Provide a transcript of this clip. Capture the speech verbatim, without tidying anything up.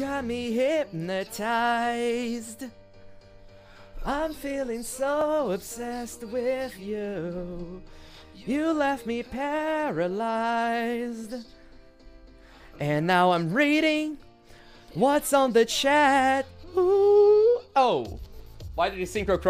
got me hypnotized. I'm feeling so obsessed with you. You left me paralyzed. And now I'm reading what's on the chat. Ooh. Oh, why did you synchro cross?